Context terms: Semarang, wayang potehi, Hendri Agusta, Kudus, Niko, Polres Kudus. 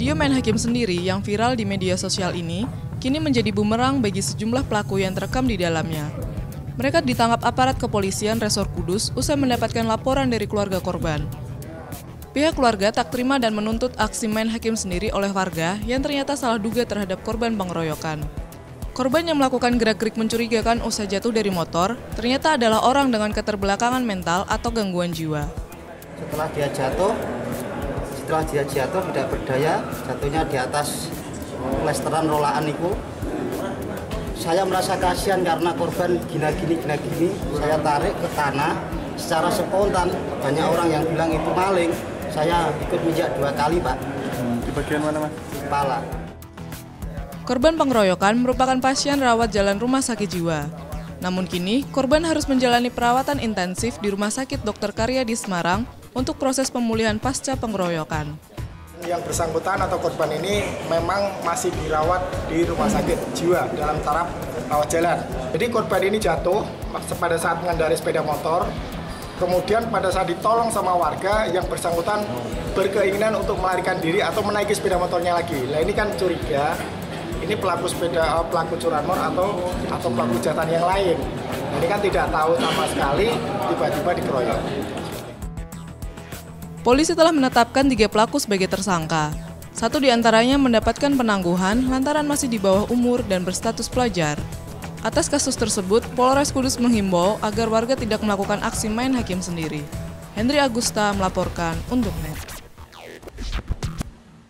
Video main hakim sendiri yang viral di media sosial ini kini menjadi bumerang bagi sejumlah pelaku yang terekam di dalamnya. Mereka ditangkap aparat kepolisian Resor Kudus usai mendapatkan laporan dari keluarga korban. Pihak keluarga tak terima dan menuntut aksi main hakim sendiri oleh warga yang ternyata salah duga terhadap korban pengeroyokan. Korban yang melakukan gerak-gerik mencurigakan usai jatuh dari motor ternyata adalah orang dengan keterbelakangan mental atau gangguan jiwa. Setelah dia jatuh tidak berdaya, jatuhnya di atas plesteran rolaan itu. Saya merasa kasihan karena korban gini-gini, saya tarik ke tanah secara spontan. Banyak orang yang bilang itu maling. Saya ikut mijak 2 kali, Pak. Di bagian mana, Mas? Kepala. Korban pengeroyokan merupakan pasien rawat jalan rumah sakit jiwa. Namun kini, korban harus menjalani perawatan intensif di Rumah Sakit Dr. Karya di Semarang untuk proses pemulihan pasca pengeroyokan. Yang bersangkutan atau korban ini memang masih dirawat di rumah sakit jiwa dalam taraf rawat jalan. Jadi korban ini jatuh pada saat mengendarai sepeda motor, kemudian pada saat ditolong sama warga yang bersangkutan berkeinginan untuk melarikan diri atau menaiki sepeda motornya lagi. Nah ini kan curiga, ini pelaku curanmor atau pelaku kejahatan yang lain. Nah, ini kan tidak tahu sama sekali, tiba-tiba dikeroyok. Polisi telah menetapkan 3 pelaku sebagai tersangka. 1 diantaranya mendapatkan penangguhan lantaran masih di bawah umur dan berstatus pelajar. Atas kasus tersebut, Polres Kudus menghimbau agar warga tidak melakukan aksi main hakim sendiri. Hendri Agusta melaporkan untuk Niko.